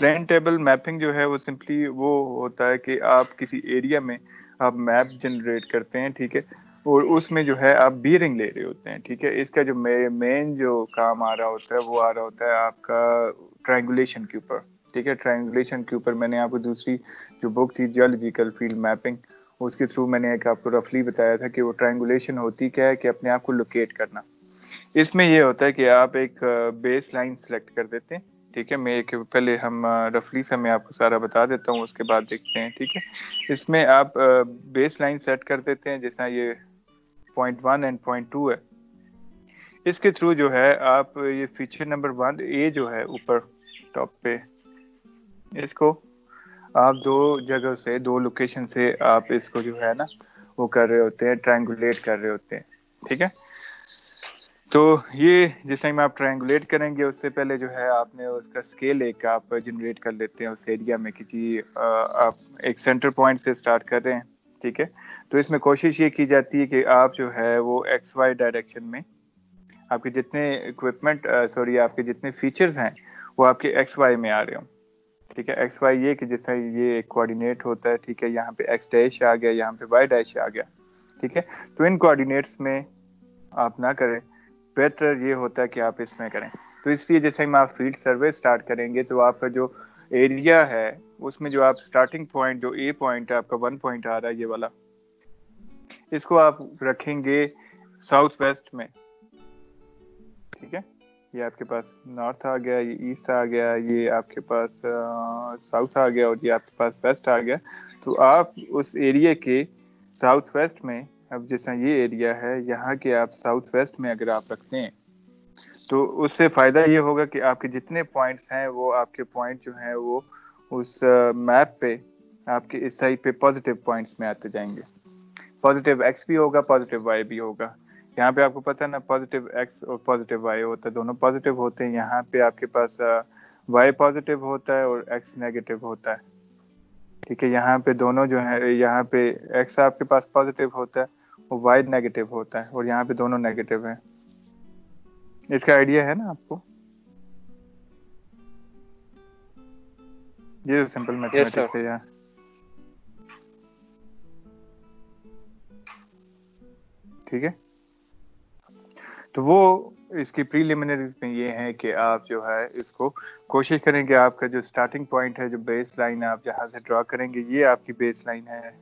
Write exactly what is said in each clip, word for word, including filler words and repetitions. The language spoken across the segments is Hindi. प्लान टेबल मैपिंग जो है वो सिंपली वो होता है कि आप किसी एरिया में आप मैप जनरेट करते हैं, ठीक है, और उसमें जो है आप बीयरिंग ले रहे होते हैं, ठीक है। इसका जो मेन जो काम आ रहा होता है वो आ रहा होता है आपका ट्रायंगुलेशन के ऊपर, ठीक है। ट्रायंगुलेशन के ऊपर मैंने आपको दूसरी जो बुक थी जियोलॉजिकल फील्ड मैपिंग, उसके थ्रू मैंने एक आपको रफली बताया था कि वो ट्रायंगुलेशन होती क्या है कि अपने आप को लोकेट करना। इसमें ये होता है कि आप एक बेस लाइन सेलेक्ट कर देते हैं, ठीक है। मैं एक पहले हम रफली से मैं आपको सारा बता देता हूँ, उसके बाद देखते हैं, ठीक है। इसमें आप बेस लाइन सेट कर देते हैं, जैसा ये point one and point two है। इसके थ्रू जो है आप ये फीचर नंबर वन ए जो है ऊपर टॉप पे, इसको आप दो जगह से दो लोकेशन से आप इसको जो है ना वो कर रहे होते हैं, ट्रायंगुलेट कर रहे होते हैं, ठीक है। तो ये जिस टाइम आप ट्रायंगुलेट करेंगे उससे पहले जो है आपने उसका स्केल एक आप जनरेट कर लेते हैं उस एरिया में, किसी आप एक सेंटर पॉइंट से स्टार्ट कर रहे हैं, ठीक है। तो इसमें कोशिश ये की जाती है कि आप जो है वो एक्स वाई डायरेक्शन में आपके जितने इक्विपमेंट सॉरी आपके जितने फीचर्स हैं वो आपके एक्स वाई में आ रहे हों, ठीक है। एक्स वाई ये कि जैसा ये कोऑर्डिनेट होता है, ठीक है, यहाँ पे एक्स डैश आ गया, यहाँ पे वाई डैश आ गया, ठीक है। तो इन कोऑर्डिनेट्स में आप ना करें, बेटर ये होता है कि आप इसमें करें। तो इसलिए जैसे हम आप फील्ड सर्वे स्टार्ट करेंगे तो आपका जो एरिया है उसमें जो आप स्टार्टिंग पॉइंट जो ए पॉइंट है आपका वन पॉइंट आ रहा है ये वाला, इसको आप रखेंगे साउथ वेस्ट में, ठीक है। ये आपके पास नॉर्थ आ गया, ये ईस्ट आ गया, ये आपके पास साउथ आ गया और ये आपके पास वेस्ट आ गया। तो आप उस एरिया के साउथ वेस्ट में, अब जैसा ये एरिया है यहाँ के आप साउथ वेस्ट में अगर आप रखते हैं तो उससे फ़ायदा ये होगा कि आपके जितने पॉइंट्स हैं वो आपके पॉइंट जो हैं वो उस मैप पे आपके इस साइड पे पॉजिटिव पॉइंट्स में आते जाएंगे। पॉजिटिव एक्स भी होगा, पॉजिटिव वाई भी होगा। यहाँ पे आपको पता है ना, पॉजिटिव एक्स और पॉजिटिव वाई होता है, दोनों पॉजिटिव होते हैं। यहाँ पे आपके पास वाई पॉजिटिव होता है और एक्स नेगेटिव होता है, ठीक है। यहाँ पे दोनों जो है, यहाँ पे एक्स आपके पास पॉजिटिव होता है और वाई नेगेटिव होता है और यहाँ पे दोनों नेगेटिव हैं। इसका आइडिया है ना आपको? ये सिंपल मैथमेटिक्स है यार। ठीक है, तो वो इसकी प्रीलिमिनरीज में ये है कि आप जो है इसको कोशिश करेंगे, आपका जो स्टार्टिंग पॉइंट है, जो बेस लाइन आप जहां से ड्रॉ करेंगे, ये आपकी बेस लाइन है,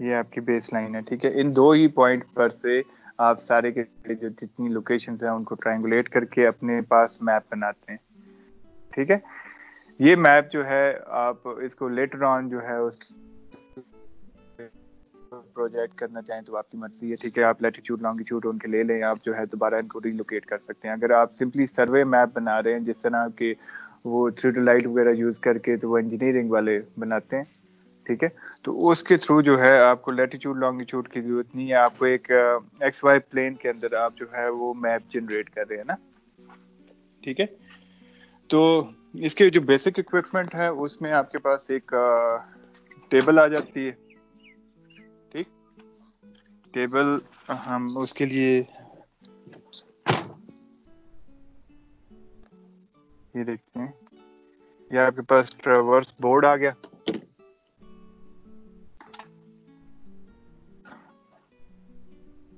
ये आपकी बेस लाइन है, ठीक है। इन दो ही पॉइंट पर से आप सारे के जो जितनी लोकेशंस हैं उनको ट्रायंगुलेट करके अपने पास मैप बनाते हैं, ठीक है। ये मैप जो है आप इसको लेटर ऑन जो है उसकी प्रोजेक्ट करना चाहें तो आपकी मर्जी है, ठीक है। आप लैटिट्यूड लॉन्गिट्यूड उनके ले लें, आप जो है दोबारा इनको रिलोकेट कर सकते हैं। अगर आप सिंपली सर्वे मैप बना रहे हैं जिस तरह आपके वो थियोडोलाइट वगैरह यूज करके, तो वो इंजीनियरिंग वाले बनाते हैं, ठीक है। तो उसके थ्रू जो है आपको लैटिट्यूड लॉन्गिट्यूड की जरूरत नहीं है, आपको एक एक्स वाई प्लेन के अंदर आप जो है वो मैप जनरेट कर रहे हैं ना, ठीक है। तो इसके जो बेसिक इक्विपमेंट है उसमें आपके पास एक टेबल आ जाती है, टेबल हम उसके लिए ये देखते हैं। ये आपके पास ट्रैवर्स बोर्ड आ गया,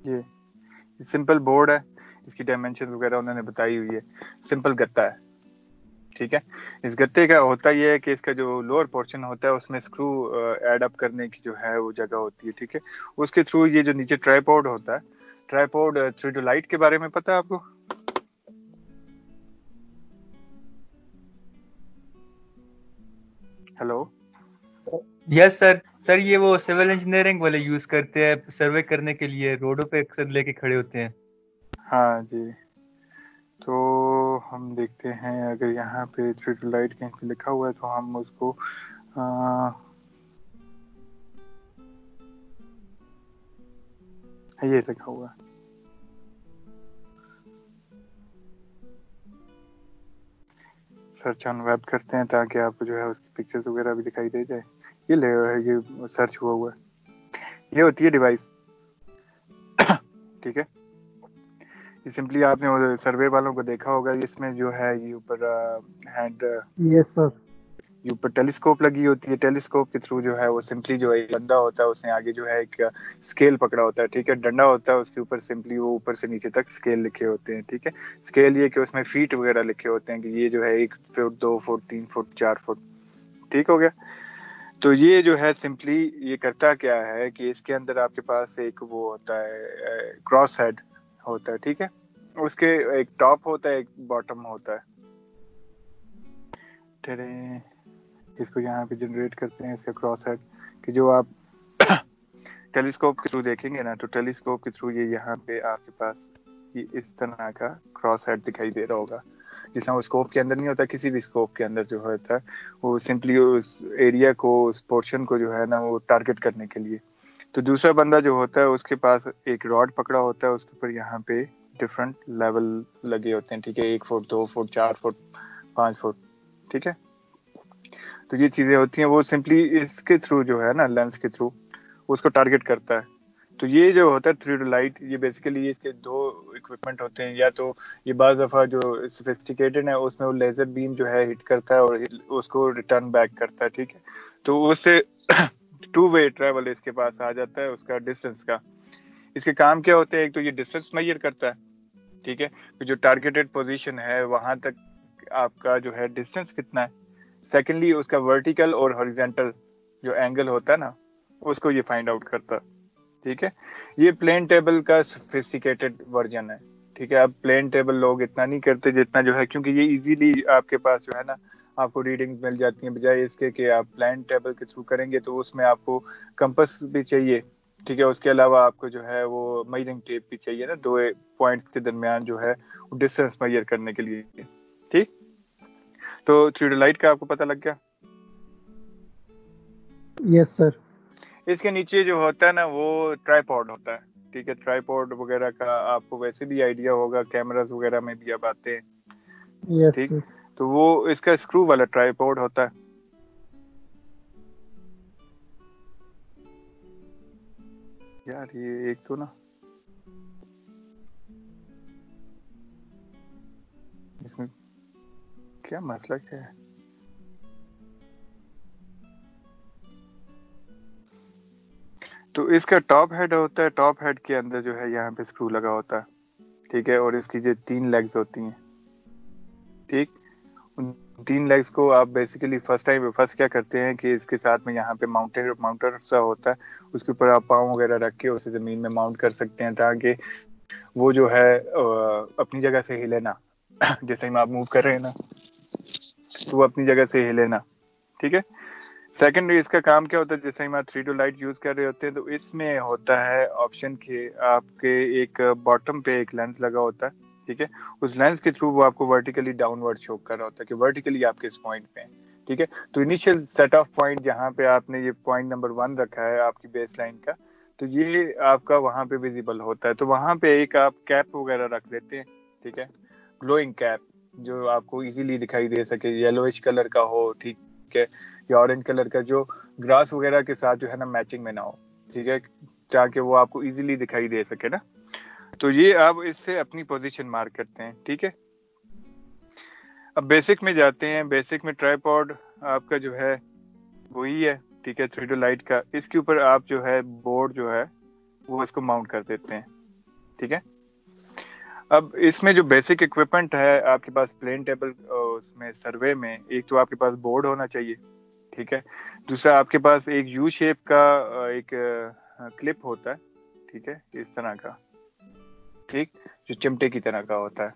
ये सिंपल बोर्ड है, इसकी डायमेंशन वगैरह उन्होंने बताई हुई है। सिंपल गत्ता है, ठीक है। इस गत्ते का होता यह है कि इसका जो लोअर पोर्शन होता है उसमें स्क्रू ऐड अप करने की जो है वो जगह होती है, ठीक है। उसके थ्रू ये जो नीचे ट्राइपॉड होता है, ट्राइपॉड थियोडोलाइट के बारे में पता है आपको? Hello, yes sir. सर ये वो सिविल इंजीनियरिंग वाले यूज करते हैं सर्वे करने के लिए, रोडों पे अक्सर लेके खड़े होते हैं। हाँ जी, तो हम देखते हैं अगर यहाँ पे थियोडोलाइट कहीं पे लिखा हुआ है तो हम उसको आ, ये लिखा हुआ है, सर्च ऑन वेब करते हैं ताकि आपको जो है उसकी पिक्चर्स वगैरह भी दिखाई दे जाए। ये ले ये सर्च हुआ हुआ है, ये होती है डिवाइस, ठीक है। कि सिंपली आपने सर्वे वालों को देखा होगा, इसमें जो है ये ऊपर हैंड यस सर ये ऊपर टेलीस्कोप लगी होती है। टेलीस्कोप के थ्रू जो है वो सिंपली जो है बंदा होता है, उसने आगे जो है एक स्केल पकड़ा होता है, ठीक है, डंडा होता है, उसके ऊपर सिंपली वो ऊपर से नीचे तक स्केल लिखे होते हैं, ठीक है। स्केल ये कि उसमें फीट वगैरह लिखे होते हैं कि ये जो है एक फुट, दो फुट, तीन फुट, चार फुट, ठीक हो गया। तो ये जो है सिंपली ये करता क्या है कि इसके अंदर आपके पास एक वो होता है क्रॉस हेड होता है, ठीक है, उसके एक टॉप होता है, एक बॉटम होता है। इसको यहाँ पे जनरेट करते हैं इसका क्रॉस हेड कि जो आप टेलीस्कोप के थ्रू देखेंगे ना, तो टेलीस्कोप के थ्रू ये यहाँ पे आपके पास ये इस तरह का क्रॉस हेड दिखाई दे रहा होगा, जिसमें वो स्कोप के अंदर नहीं होता, किसी भी स्कोप के अंदर जो होता है वो सिंपली उस एरिया को, उस पोर्शन को जो है ना वो टारगेट करने के लिए। तो दूसरा बंदा जो होता है उसके पास एक रॉड पकड़ा होता है, उसके ऊपर यहाँ पे डिफरेंट लेवल लगे होते हैं, ठीक है, एक फुट, दो फुट, चार फुट, पाँच फुट, ठीक है। तो ये चीजें होती हैं, वो सिंपली इसके थ्रू जो है ना लेंस के थ्रू उसको टारगेट करता है। तो ये जो होता है थियोडोलाइट, ये बेसिकली ये इसके दो इक्विपमेंट होते हैं, या तो ये बार दफ़ा जो सोफिस्टिकेटेड है उसमें वो लेज़र बीम जो है हिट करता है और उसको रिटर्न बैक करता है, ठीक है। तो उससे टू वे ट्रैवल इसके पास आ जाता है उसका डिस्टेंस का। इसके काम क्या होते हैं, एक तो ये डिस्टेंस मेजर करता है, ठीक है, तो जो टारगेटेड पोजिशन है वहाँ तक आपका जो है डिस्टेंस कितना है। सेकेंडली उसका वर्टिकल और हॉरिजेंटल जो एंगल होता है ना उसको ये फाइंड आउट करता है, ठीक है। ये प्लेन टेबल का सोफिस्टिकेटेड वर्जन है, ठीक है। अब प्लेन टेबल लोग इतना नहीं करते जितना जो है, क्योंकि ये इजीली आपके पास जो है ना आपको रीडिंग मिल जाती है, बजाय इसके कि आप प्लेन टेबल के थ्रू करेंगे तो उसमें आपको कंपास भी चाहिए, ठीक है, उसके अलावा आपको जो है वो मेजरिंग टेप भी चाहिए ना दो पॉइंट्स के दरमियान जो है डिस्टेंस मेजर करने के लिए, ठीक। तो थियोडोलाइट का आपको पता लग गया? Yes sir. इसके नीचे जो होता है ना वो ट्राइपॉड होता है, ठीक है। ट्राइपॉड वगैरह का आपको वैसे भी आइडिया होगा, कैमरास वगैरह में भी अब आते हैं, ठीक। तो वो इसका स्क्रू वाला ट्राइपॉड होता है। यार ये एक तो ना इसमें क्या मसला क्या है? तो इसका टॉप हेड होता है, टॉप हेड के अंदर जो है यहाँ पे स्क्रू लगा होता है, ठीक है, और इसकी जो तीन लेग्स होती हैं, ठीक, उन तीन लेग्स को आप बेसिकली फर्स्ट टाइम फर्स्ट क्या करते हैं कि इसके साथ में यहाँ पे माउंटेड माउंटर सा होता है, उसके ऊपर आप पाँव वगैरह रख के उसे ज़मीन में माउंट कर सकते हैं ताकि वो जो है अपनी जगह से हिले ना, जैसे ही आप मूव कर रहे हैं ना तो वो अपनी जगह से हिले ना, ठीक है। सेकेंडली इसका काम क्या होता है, जैसे हम थियोडोलाइट यूज कर रहे होते हैं तो इसमें होता है ऑप्शन के आपके एक बॉटम पे एक लेंस लगा होता है, ठीक है, उस लेंस के थ्रू वो आपको वर्टिकली डाउनवर्ड शो कर रहा होता है कि वर्टिकली आप किस पॉइंट पे हैं, ठीक है। तो इनिशियल सेट ऑफ पॉइंट जहाँ पे आपने ये पॉइंट नंबर वन रखा है आपकी बेस लाइन का, तो ये आपका वहाँ पे विजिबल होता है। तो वहाँ पे एक आप कैप वगैरह रख लेते हैं, ठीक है, ग्लोइंग कैप जो आपको इजीली दिखाई दे सके, येलोइश कलर का हो, ठीक है, या ऑरेंज कलर का जो ग्रास वगैरह के साथ जो है ना मैचिंग में ना हो, ठीक है, ताकि वो आपको इजीली दिखाई दे सके ना। तो ये आप इससे अपनी पोजीशन मार्क करते हैं, ठीक है। अब बेसिक में जाते हैं, बेसिक में ट्राइपॉड आपका जो है वही है, ठीक है, थियोडोलाइट का। इसके ऊपर आप जो है बोर्ड जो है वो इसको माउंट कर देते हैं, ठीक है। अब इसमें जो बेसिक इक्विपमेंट है आपके पास प्लेन टेबल उसमें सर्वे में, एक तो आपके पास बोर्ड होना चाहिए, ठीक है, दूसरा आपके पास एक यू शेप का एक क्लिप होता है, ठीक है, इस तरह का, ठीक, जो चिमटे की तरह का होता है।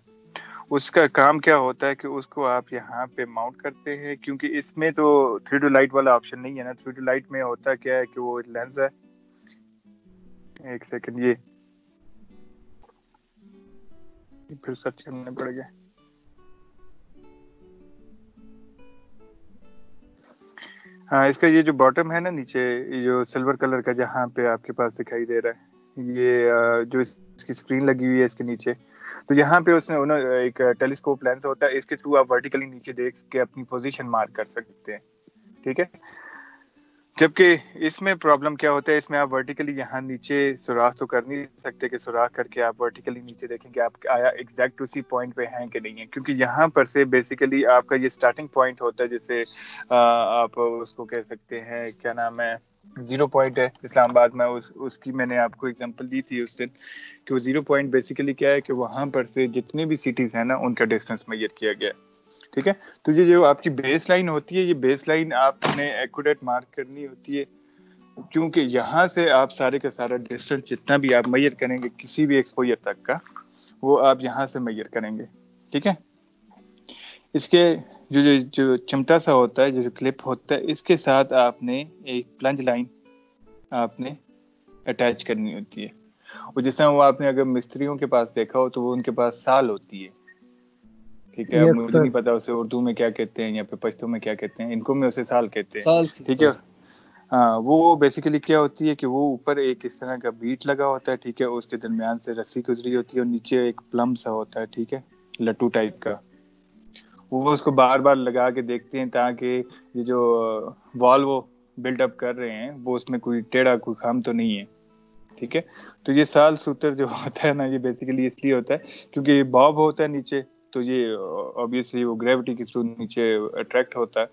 उसका काम क्या होता है कि उसको आप यहाँ पे माउंट करते हैं, क्योंकि इसमें तो थियोडोलाइट वाला ऑप्शन नहीं है ना। थियोडोलाइट में होता क्या है कि वो लेंस है, एक सेकेंड ये फिर सर्च करने पड़ गया। हाँ, इसका ये जो बॉटम है ना नीचे जो सिल्वर कलर का जहाँ पे आपके पास दिखाई दे रहा है, ये जो इसकी स्क्रीन लगी हुई है इसके नीचे, तो यहाँ पे उसने उन्होंने एक टेलीस्कोप लेंस होता है, इसके थ्रू आप वर्टिकली नीचे देख के अपनी पोजीशन मार्क कर सकते हैं, ठीक है। जबकि इसमें प्रॉब्लम क्या होता है, इसमें आप वर्टिकली यहाँ नीचे सुराख तो कर नहीं सकते कि सुराख करके आप वर्टिकली नीचे देखें कि आप आया एग्जैक्ट उसी पॉइंट पे हैं कि नहीं है, क्योंकि यहाँ पर से बेसिकली आपका ये स्टार्टिंग पॉइंट होता है, जैसे आप उसको कह सकते हैं क्या नाम है, जीरो पॉइंट है इस्लामाबाद में, उस उसकी मैंने आपको एग्जांपल दी थी उस दिन कि वो जीरो पॉइंट बेसिकली क्या है कि वहाँ पर से जितने भी सिटीज़ हैं ना उनका डिस्टेंस मेजर किया गया है। ठीक है, तो ये जो आपकी बेस लाइन होती है, ये बेस लाइन आपने एक्यूरेट मार्क करनी होती है, क्योंकि यहाँ से आप सारे का सारा डिस्टेंस जितना भी आप मेजर करेंगे किसी भी एक्सपोजर तक का, वो आप यहाँ से मेजर करेंगे। ठीक है, इसके जो जो जो चिमटा सा होता है, जो जो क्लिप होता है, इसके साथ आपने एक प्लंज लाइन आपने अटैच करनी होती है। और जिस तरह वो आपने अगर मिस्त्रियों के पास देखा हो तो वो उनके पास साल होती है। ठीक है, yes, मुझे नहीं पता उसे उर्दू में क्या कहते हैं या फिर पश्तो में क्या कहते हैं, इनको में उसे साल कहते हैं। ठीक है, हाँ, वो बेसिकली क्या होती है कि वो ऊपर एक इस तरह का बीट लगा होता है। ठीक है, उसके दरमियान से रस्सी गुजरी होती है और नीचे एक प्लम सा होता है, ठीक है, लट्टू टाइप का। वो उसको बार बार लगा के देखते हैं ताकि ये जो वॉल वो बिल्डअप कर रहे हैं वो उसमें कोई टेढ़ा कोई खाम तो नहीं है। ठीक है, तो ये साल सूत्र जो होता है ना, ये बेसिकली इसलिए होता है क्योंकि बॉब होता है नीचे, तो ये ऑब्वियसली वो ग्रेविटी के थ्रू नीचे अट्रैक्ट होता है,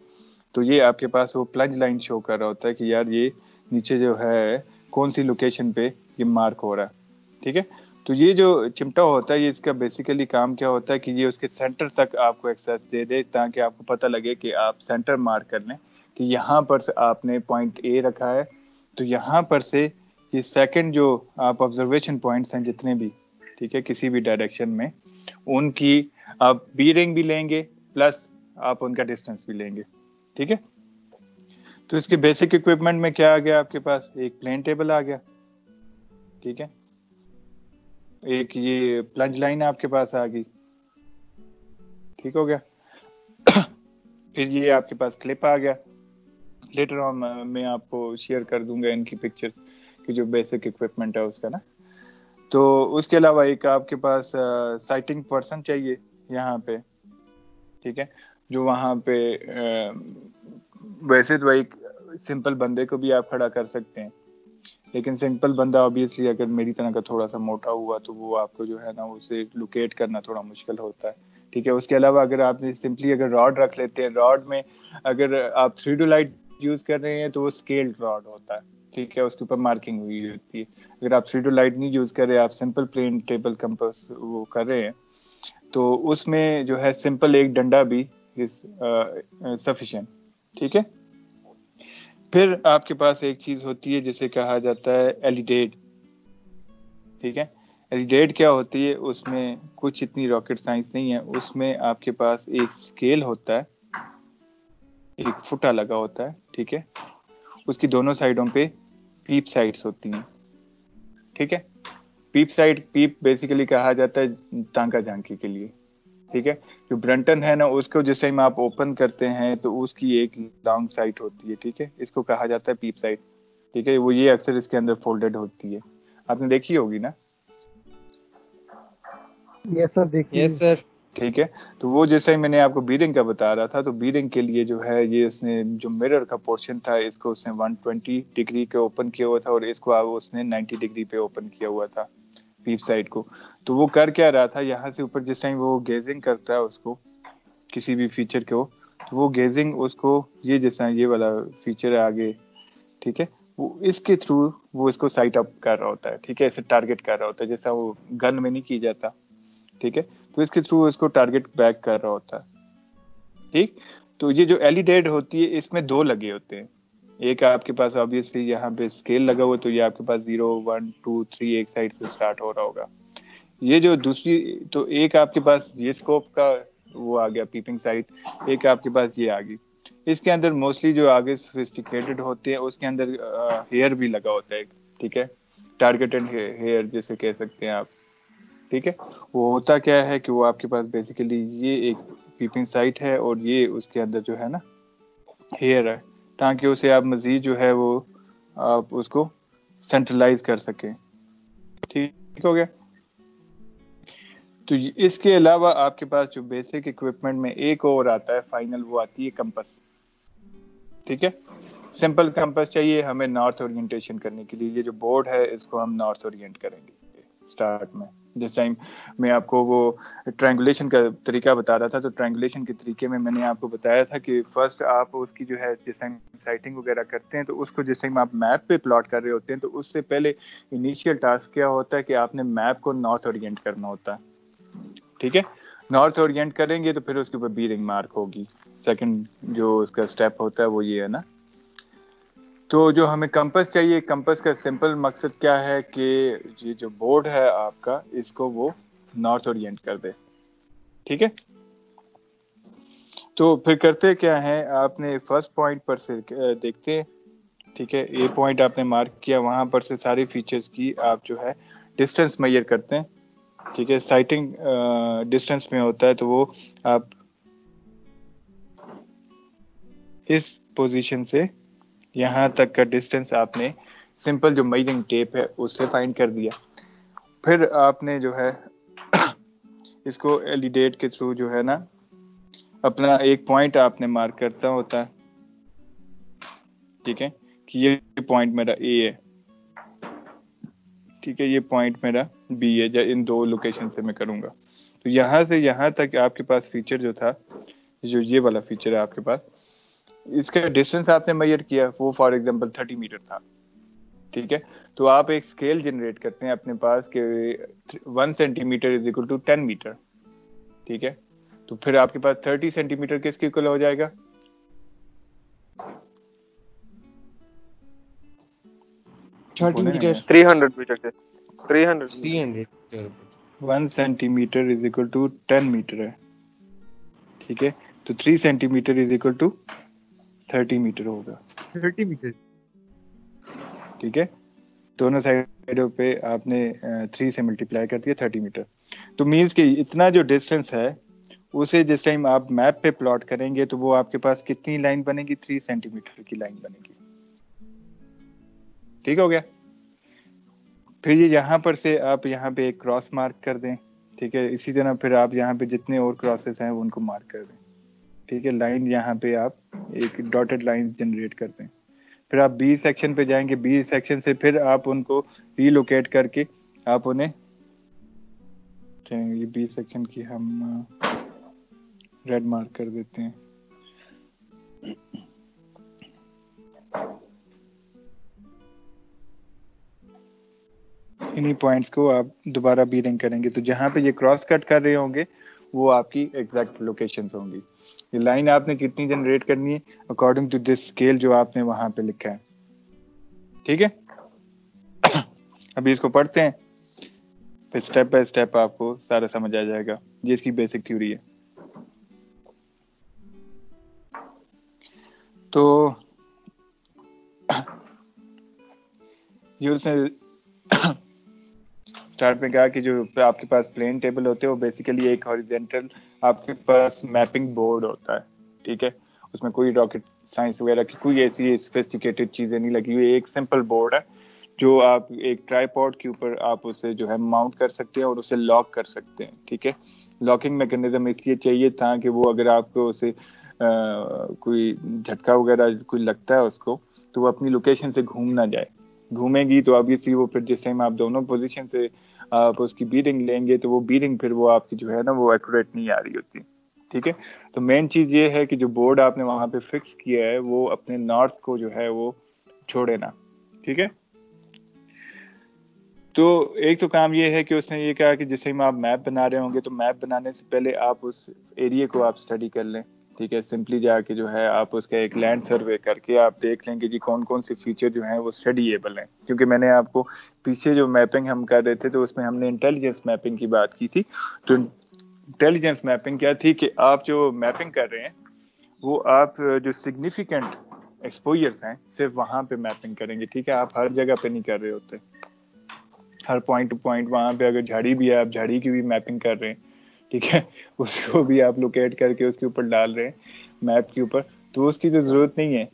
तो ये आपके पास वो प्लंज लाइन शो कर रहा होता है कि यार ये नीचे जो है कौन सी लोकेशन पे ये मार्क हो रहा है। ठीक है, तो ये जो चिमटा होता है, ये इसका बेसिकली काम क्या होता है कि ये उसके सेंटर तक आपको एक्सेस दे दे ताकि आपको पता लगे कि आप सेंटर मार्क कर लें कि यहाँ पर आपने पॉइंट ए रखा है, तो यहाँ पर से ये सेकेंड जो आप ऑब्जर्वेशन पॉइंट्स हैं जितने भी, ठीक है, किसी भी डायरेक्शन में, उनकी आप बीरिंग भी लेंगे प्लस आप उनका डिस्टेंस भी लेंगे। ठीक है, तो इसके बेसिक इक्विपमेंट में क्या आ गया आपके पास, एक प्लेन टेबल आ गया, ठीक है, एक ये प्लंज लाइन आपके पास आ गई, ठीक हो गया, फिर ये आपके पास क्लिप आ गया। लेटर ऑन मैं आपको शेयर कर दूंगा इनकी पिक्चर की जो बेसिक इक्विपमेंट है उसका ना। तो उसके अलावा एक आपके पास साइटिंग पर्सन चाहिए यहाँ पे, ठीक है, जो वहाँ पे आ, वैसे तो एक सिंपल बंदे को भी आप खड़ा कर सकते हैं, लेकिन सिंपल बंदा ऑब्वियसली अगर मेरी तरह का थोड़ा सा मोटा हुआ तो वो आपको जो है ना उसे लोकेट करना थोड़ा मुश्किल होता है। ठीक है, उसके अलावा अगर आपने सिंपली अगर रॉड रख लेते हैं, रॉड में अगर आप थियोडोलाइट यूज़ कर रहे हैं तो वो स्केल्ड रॉड होता है, ठीक है, उसके ऊपर मार्किंग हुई होती है। अगर आप थियोडोलाइट नहीं यूज़ कर रहे, आप सिंपल प्लेन टेबल कंपास वो कर रहे हैं, तो उसमें जो है सिंपल एक डंडा भी इस सफिशिएंट। ठीक है, फिर आपके पास एक चीज होती है जिसे कहा जाता है एलिडेड। ठीक है, एलिडेड क्या होती है, उसमें कुछ इतनी रॉकेट साइंस नहीं है, उसमें आपके पास एक स्केल होता है, एक फुटा लगा होता है, ठीक है, उसकी दोनों साइडों पे पीप साइड्स होती हैं। ठीक है, पीप साइड, पीप बेसिकली कहा जाता है तांका झांकी के लिए। ठीक है, जो ब्रंटन है ना उसको जिस टाइम आप ओपन करते हैं तो उसकी एक लॉन्ग साइट होती है, ठीक है, इसको कहा जाता है पीप साइट। ठीक है, वो ये अक्सर इसके अंदर फोल्डेड होती है, आपने देखी होगी ना। यस सर, देखिए यस सर। ठीक है, तो वो जिस टाइम मैंने आपको बीरिंग का बता रहा था, तो बीरिंग के लिए जो है ये उसने जो मिरर का पोर्शन था इसको उसने एक सौ बीस डिग्री के ओपन किया हुआ था और इसको उसने नब्बे डिग्री पे ओपन किया हुआ था पीप साइड को। तो वो कर क्या रहा था, यहाँ से ऊपर जिस टाइम वो गेजिंग करता है उसको किसी भी फीचर के हो, तो वो गेजिंग उसको ये जैसा ये वाला फीचर है आगे, ठीक है, वो इसके थ्रू वो इसको साइट अप कर रहा होता है, ठीक है, इसे टारगेट कर रहा होता है, जैसा वो गन में नहीं की जाता। ठीक है, तो इसके थ्रू इसको टारगेट बैक कर रहा होता है। ठीक, तो ये जो एलिडेड होती है इसमें दो लगे होते हैं, एक आपके पास ऑब्वियसली यहाँ पे स्केल लगा हुआ, तो ये आपके पास जीरो वन टू थ्री एक साइड से स्टार्ट हो रहा होगा। ये जो दूसरी, तो एक आपके पास ये स्कोप का वो आ गया पीपिंग साइट, एक आपके पास ये आ गई, इसके अंदर मोस्टली जो आगे सोफिस्टिकेटेड होते हैं उसके अंदर हेयर भी लगा होता है, ठीक है, टारगेटेड हेयर जैसे कह सकते हैं आप। ठीक है, वो होता क्या है कि वो आपके पास बेसिकली ये एक पीपिंग साइट है और ये उसके अंदर जो है ना हेयर है, ताकि उसे आप मजीद जो है वो आप उसको सेंट्रलाइज कर सकें। ठीक हो गया, तो इसके अलावा आपके पास जो बेसिक इक्विपमेंट में एक और आता है फाइनल, वो आती है कंपास। ठीक है, सिंपल कंपास चाहिए हमें नॉर्थ ओरिएंटेशन करने के लिए। ये जो बोर्ड है इसको हम नॉर्थ ओरिएंट करेंगे स्टार्ट में। जिस टाइम मैं आपको वो ट्रायंगुलेशन का तरीका बता रहा था, तो ट्रायंगुलेशन के तरीके में मैंने आपको बताया था कि फर्स्ट आप उसकी जो है जिस टाइम साइटिंग वगैरह करते हैं तो उसको जिस टाइम आप मैप पे प्लॉट कर रहे होते हैं तो उससे पहले इनिशियल टास्क क्या होता है कि आपने मैप को नॉर्थ ओरिएंट करना होता है। ठीक है, नॉर्थ ओरिएंट करेंगे तो फिर उसके ऊपर बी रिंग मार्क होगी। सेकंड जो उसका स्टेप होता है वो ये है ना। तो जो हमें कंपास चाहिए, कंपास का सिंपल मकसद क्या है कि ये जो बोर्ड है आपका इसको वो नॉर्थ ओरिएंट कर दे। ठीक है, तो फिर करते क्या है, आपने फर्स्ट पॉइंट पर से देखते हैं। ठीक है, ए पॉइंट आपने मार्क किया, वहां पर से सारी फीचर्स की आप जो है डिस्टेंस मेजर करते हैं। ठीक है, साइटिंग डिस्टेंस में होता है तो वो आप इस पोजीशन से यहाँ तक का डिस्टेंस आपने सिंपल जो मेजरिंग टेप है उससे फाइंड कर दिया। फिर आपने जो है इसको एलिडेट के थ्रू जो है ना अपना एक पॉइंट आपने मार्क करता होता है। ठीक है, कि ये पॉइंट मेरा ए है। ठीक है, ये पॉइंट मेरा बी है, या इन दो लोकेशन से मैं करूँगा। तो यहाँ से यहाँ तक आपके पास फीचर जो था, जो ये वाला फीचर है आपके पास, इसका डिस्टेंस आपने मेजर किया, वो फॉर एग्जांपल तीस मीटर था। ठीक है, तो आप एक स्केल जनरेट करते हैं अपने पास के one centimetre is equal to ten metre. ठीक है, तो फिर आपके पास तीस सेंटीमीटर किसके इक्वल हो जाएगा, तीस मीटर, तीन सौ मीटर से तीन सौ तीन सौ one centimetre is equal to ten metre है। ठीक है, तो तीन सेंटीमीटर इज इक्वल टू तीस मीटर होगा, तीस मीटर। ठीक है, दोनों साइडों पे आपने तीन से मल्टीप्लाई कर दिया तीस मीटर। तो मींस कि इतना जो डिस्टेंस है उसे जिस टाइम आप मैप पे प्लॉट करेंगे तो वो आपके पास कितनी लाइन बनेगी, तीन सेंटीमीटर की लाइन बनेगी। ठीक हो गया। फिर ये यहाँ पर से आप यहाँ पे एक क्रॉस मार्क कर दें। ठीक है, इसी तरह फिर आप यहाँ पे जितने और क्रॉसेस हैं उनको मार्क कर दें। ठीक है, लाइन यहाँ पे आप एक डॉटेड लाइन जनरेट कर दें। फिर आप बी सेक्शन पे जाएंगे, बी सेक्शन से फिर आप उनको रिलोकेट करके आप उन्हें, ये बी सेक्शन की हम रेड मार्क कर देते हैं। इन्हीं पॉइंट्स को आप दोबारा बी रिंग करेंगे तो जहाँ पे ये क्रॉस कट कर रहे होंगे वो आपकी एग्जैक्ट लोकेशंस होंगी। ये लाइन आपने कितनी जनरेट करनी है अकॉर्डिंग टू दिस स्केल जो आपने वहां पे लिखा है। ठीक है, अभी इसको पढ़ते हैं, फिर स्टेप बाय स्टेप आपको सारा समझ आ जाएगा। ये इसकी बेसिक थ्योरी है। तो ये उसने स्टार्ट में कहा कि जो आपके पास प्लेन टेबल होते हैं वो बेसिकली एक हॉरिजॉन्टल आपके पास मैपिंग बोर्ड होता है। ठीक है, उसमें कोई रॉकेट साइंस वगैरह की कोई ऐसी सोफिस्टिकेटेड चीजें नहीं लगी हुई, एक सिंपल बोर्ड है जो आप एक ट्राइपॉड के ऊपर आप उसे जो है माउंट कर सकते हैं और उसे लॉक कर सकते हैं। ठीक है, लॉकिंग मैकेनिज्म इसलिए चाहिए था कि वो अगर आपको उसे आ, कोई झटका वगैरह कोई लगता है उसको तो वो अपनी लोकेशन से घूम ना जाए। घूमेगी तो ऑब्वियसली वो फिर जिस टाइम आप दोनों पोजीशन से आप उसकी बीरिंग लेंगे तो वो बीरिंग फिर वो आपकी जो है ना वो एक्यूरेट नहीं आ रही होती। ठीक है, तो मेन चीज़ ये है कि जो बोर्ड आपने वहाँ पे फिक्स किया है वो अपने नॉर्थ को जो है वो छोड़े ना। ठीक है, तो एक तो काम ये है कि उसने ये कहा कि जिस टाइम आप मैप बना रहे होंगे तो मैप बनाने से पहले आप उस एरिया को आप स्टडी कर लें। ठीक है, सिंपली जाके जो है आप उसका एक लैंड सर्वे करके आप देख लेंगे जी कौन कौन से फीचर जो हैं वो स्टडीएबल हैं, क्योंकि मैंने आपको पीछे जो मैपिंग हम कर रहे थे तो उसमें हमने इंटेलिजेंस मैपिंग की बात की थी। तो इंटेलिजेंस मैपिंग क्या थी कि आप जो मैपिंग कर रहे हैं वो आप जो सिग्निफिकेंट एक्सपोजर्स हैं सिर्फ वहाँ पर मैपिंग करेंगे। ठीक है, आप हर जगह पर नहीं कर रहे होते, हर पॉइंट टू पॉइंट। वहाँ पर अगर झाड़ी भी है, आप झाड़ी की भी मैपिंग कर रहे हैं। ठीक है, उसको भी आप लोकेट करके उसके ऊपर डाल रहे हैं मैप के ऊपर, तो उसकी तो जरूरत नहीं है।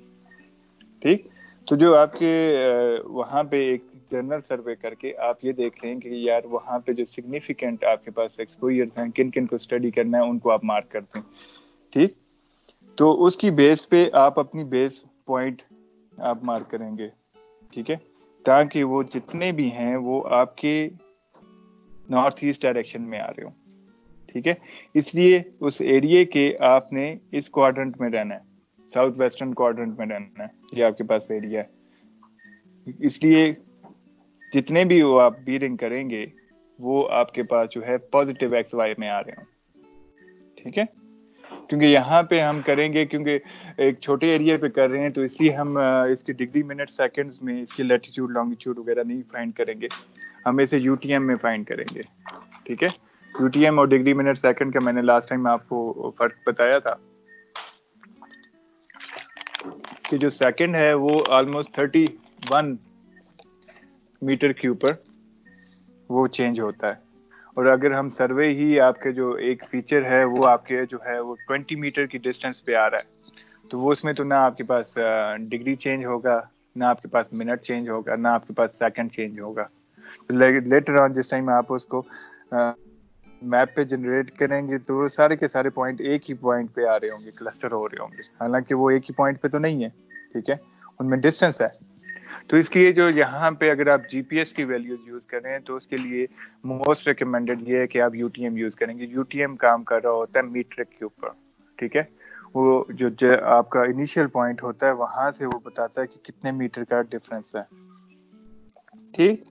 ठीक, तो जो आपके वहाँ पे एक जनरल सर्वे करके आप ये देख लें कि यार वहाँ पे जो सिग्निफिकेंट आपके पास एक्सपोजर्स हैं किन किन को स्टडी करना है उनको आप मार्क करते हैं। ठीक, तो उसकी बेस पे आप अपनी बेस पॉइंट आप मार्क करेंगे, ठीक है, ताकि वो जितने भी हैं वो आपके नॉर्थ ईस्ट डायरेक्शन में आ रहे हो, ठीक है। इसलिए उस एरिया के आपने इस क्वाड्रेंट में रहना है, साउथ वेस्टर्न क्वाड्रेंट में रहना है, ये आपके पास एरिया है। इसलिए जितने भी वो आप बीरिंग करेंगे वो आपके पास जो है पॉजिटिव एक्स वाई में आ रहे हो, ठीक है, क्योंकि यहाँ पे हम करेंगे, क्योंकि एक छोटे एरिया पे कर रहे हैं तो इसलिए हम इसकी डिग्री मिनट सेकंड्स में इसकी लैटिट्यूड लॉन्गिट्यूड वगैरह नहीं फाइंड करेंगे, हम इसे यूटीएम में फाइंड करेंगे, ठीक है। यूटीएम और डिग्री मिनट सेकंड का मैंने लास्ट टाइम आपको फर्क बताया था कि जो सेकंड है वो ऑलमोस्ट थर्टी वन मीटर के ऊपर वो चेंज होता है, और अगर हम सर्वे ही आपके जो एक फीचर है वो आपके जो है वो बीस मीटर की डिस्टेंस पे आ रहा है, तो वो उसमें तो ना आपके पास डिग्री चेंज होगा, ना आपके पास मिनट चेंज होगा, ना आपके पास सेकंड चेंज होगा। लेटर ऑन जिस टाइम आप उसको मैप पे जनरेट करेंगे तो सारे के सारे पॉइंट एक ही पॉइंट पे आ रहे होंगे, क्लस्टर हो रहे होंगे, हालांकि वो एक ही पॉइंट पे तो नहीं है, ठीक है, उनमें डिस्टेंस है। तो इसलिए जो यहाँ पे अगर आप जीपीएस की वैल्यूज यूज करें तो उसके लिए मोस्ट रिकमेंडेड ये है कि आप यूटीएम यूज करेंगे। यूटीएम काम कर रहा होता है मीटर के ऊपर, ठीक है, वो जो, जो आपका इनिशियल पॉइंट होता है वहां से वो बताता है कि कितने मीटर का डिफरेंस है, ठीक।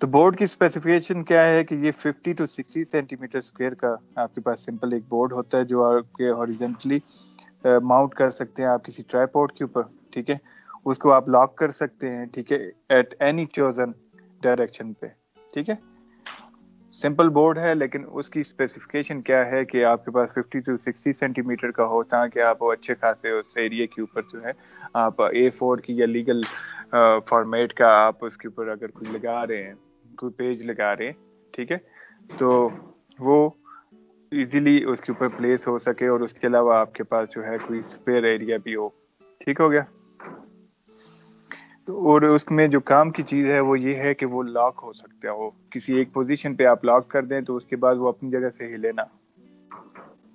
तो बोर्ड की स्पेसिफिकेशन क्या है कि ये fifty to sixty centimetre square का आपके पास सिंपल एक बोर्ड होता है जो आपके हॉरिजॉन्टली माउंट कर सकते हैं आप किसी ट्राइपॉड के ऊपर, ठीक है, उसको आप लॉक कर सकते हैं, ठीक है, एट एनी चोजन डायरेक्शन पे, ठीक है। सिंपल बोर्ड है लेकिन उसकी स्पेसिफिकेशन क्या है कि आपके पास फिफ्टी टू सिक्सटी सेंटीमीटर का हो ताकि आप वो अच्छे खासे उस एरिया के ऊपर जो है आप ए फोर की या लीगल फॉर्मेट का आप उसके ऊपर अगर कुछ लगा रहे हैं, कोई पेज लगा रहे हैं, ठीक है, तो वो इजीली उसके ऊपर प्लेस हो सके, और उसके अलावा आपके पास जो है कोई स्पेयर एरिया भी हो, ठीक हो गया। और उसमें जो काम की चीज़ है वो ये है कि वो लॉक हो सकता है, वो किसी एक पोजीशन पे आप लॉक कर दें तो उसके बाद वो अपनी जगह से हिले ना,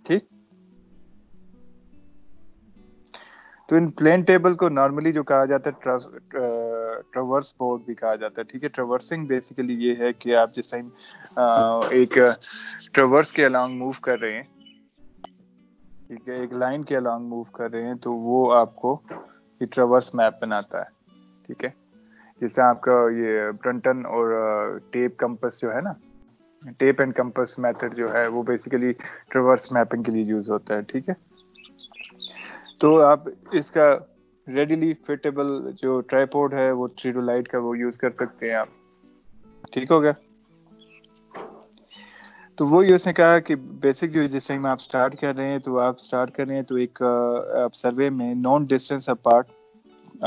ठीक। तो इन प्लेन टेबल को नॉर्मली जो कहा जाता है ट्रस, ट्रवर्स बोर्ड भी कहा जाता है, ठीक है। ट्रवर्सिंग बेसिकली ये है कि आप जिस टाइम एक ट्रवर्स के अलॉन्ग मूव कर रहे हैं, ठीक है, एक लाइन के अलॉन्ग मूव कर रहे हैं तो वो आपको ये ट्रवर्स मैप बनाता है, ठीक है, जैसे आपका ये ब्रंटन और टेप कंपस जो है ना, टेप एंड कंपस मेथड जो है वो बेसिकली ट्रवर्स मैपिंग के लिए यूज होता है, ठीक है। तो आप इसका रेडीली फिटेबल जो ट्राइपॉड है वो थियोडोलाइट का वो यूज कर सकते हैं आप, ठीक हो गया। तो वो ये उसने कहा कि बेसिक जो जिस टाइम आप स्टार्ट कर रहे हैं तो आप स्टार्ट कर रहे हैं तो एक आप सर्वे में नॉन डिस्टेंस अपार्ट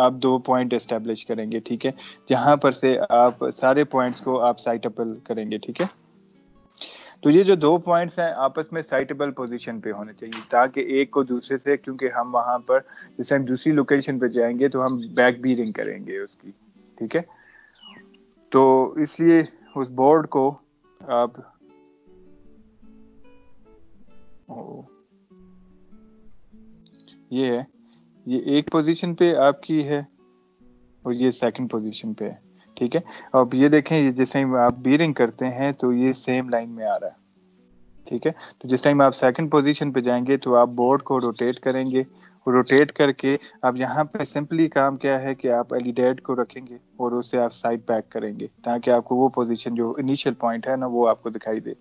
आप दो पॉइंट एस्टेब्लिश करेंगे, ठीक है, जहां पर से आप सारे पॉइंट्स को आप साइटेबल करेंगे, ठीक है। तो ये जो दो पॉइंट्स हैं आपस में साइटेबल पोजीशन पे होने चाहिए ताकि एक को दूसरे से, क्योंकि हम वहां पर जैसे हम दूसरी लोकेशन पे जाएंगे तो हम बैक बीरिंग करेंगे उसकी, ठीक है, तो इसलिए उस बोर्ड को आप ओ, ये है, ये एक पोजीशन पे आपकी है और ये सेकंड पोजीशन पे है, ठीक है। अब ये देखें, ये जिस टाइम आप बीरिंग करते हैं तो ये सेम लाइन में आ रहा है, ठीक है, तो जिस टाइम आप सेकंड पोजीशन पे जाएंगे तो आप बोर्ड को रोटेट करेंगे, और रोटेट करके अब यहाँ पे सिंपली काम क्या है कि आप एलिडेड को रखेंगे और उससे आप साइड बैक करेंगे ताकि आपको वो पोजिशन जो इनिशियल पॉइंट है ना वो आपको दिखाई दे।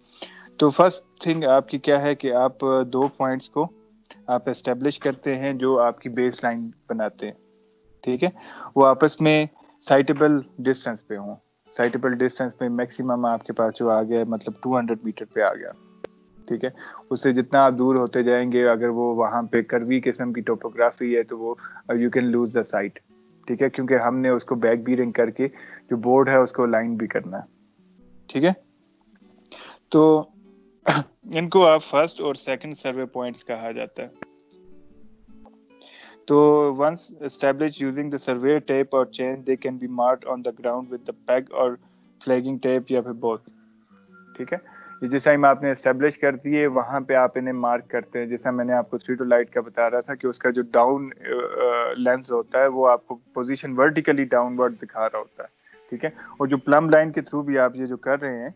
तो फर्स्ट थिंग आपकी क्या है कि आप दो पॉइंट्स को आप एस्टेब्लिश करते हैं जो आपकी बेस लाइन बनाते हैं, ठीक है, वो आपस में साइटेबल डिस्टेंस पे हों। साइटेबल डिस्टेंस पे मैक्सिमम आपके पास जो आ गया मतलब दो सौ मीटर पे आ गया, ठीक है, उससे जितना आप दूर होते जाएंगे अगर वो वहाँ पे कर्वी किस्म की टोपोग्राफी है तो वो you can lose the site, ठीक है, क्योंकि हमने उसको बैक बीरिंग करके जो बोर्ड है उसको लाइन भी करना है, ठीक है। तो इनको आप फर्स्ट और सेकंड सर्वे पॉइंट्स कहा जाता है। तो once established using the survey tape और chain they can be marked on the ground with the peg और फ्लैगिंग टेप या फिर बोथ, ठीक है। ये जिस टाइम आपने इस्टेब्लिश कर दिए वहाँ पे आप इन्हें मार्क करते हैं। जैसा मैंने आपको थियोडोलाइट का बता रहा था कि उसका जो डाउन लेंस होता है वो आपको पोजीशन वर्टिकली डाउनवर्ड दिखा रहा होता है, ठीक है। और जो प्लम लाइन के थ्रू भी आप ये जो कर रहे हैं,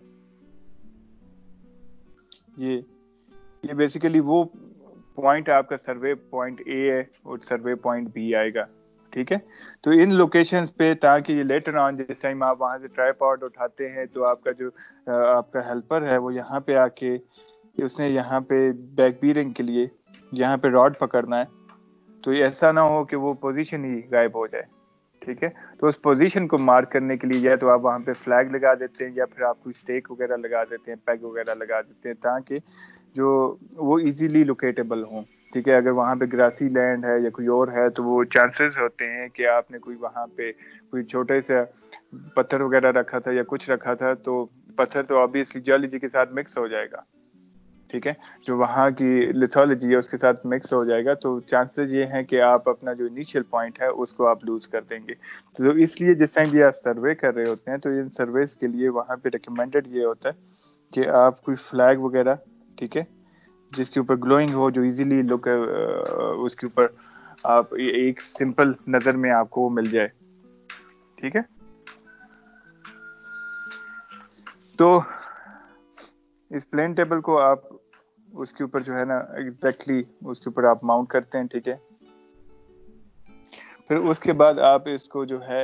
ये ये बेसिकली वो पॉइंट आपका सर्वे पॉइंट ए है और सर्वे पॉइंट बी आएगा, ठीक है। तो इन लोकेशंस पे ताकि ये लेटर ऑन जिस टाइम आप वहाँ से ट्राइपॉड उठाते हैं तो आपका जो आपका हेल्पर है वो यहाँ पे आके उसने यहाँ पे बैक बीरिंग के लिए यहाँ पे रॉड पकड़ना है, तो ऐसा ना हो कि वो पोजीशन ही गायब हो जाए, ठीक है। तो उस पोजीशन को मार्क करने के लिए या तो आप वहाँ पे फ्लैग लगा देते हैं या फिर आप कोई स्टेक वगैरह लगा देते हैं, पैग वगैरह लगा देते हैं, ताकि जो वो इजीली लोकेटेबल हों, ठीक है। अगर वहाँ पे ग्रासी लैंड है या कोई और है तो वो चांसेस होते हैं कि आपने कोई वहाँ पे कोई छोटे सा पत्थर वगैरह रखा था या कुछ रखा था, तो पत्थर तो ऑब्वियसली जियोलॉजी के साथ मिक्स हो जाएगा, ठीक है, जो वहाँ की लिथोलॉजी है उसके साथ मिक्स हो जाएगा। तो चांसेस ये हैं कि आप अपना जो इनिशियल पॉइंट है उसको आप लूज कर देंगे। तो इसलिए जिस टाइम भी आप सर्वे कर रहे होते हैं तो इन सर्वेस के लिए वहाँ पे रिकमेंडेड ये होता है कि आप कोई फ्लैग वगैरह, ठीक है, जिसके ऊपर ग्लोइंग हो, जो इजीली लुक उसके ऊपर आप एक सिंपल नज़र में आपको वो मिल जाए, ठीक है। तो इस प्लेन टेबल को आप उसके ऊपर जो है ना एग्जैक्टली exactly उसके ऊपर आप माउंट करते हैं, ठीक है। फिर उसके बाद आप इसको जो है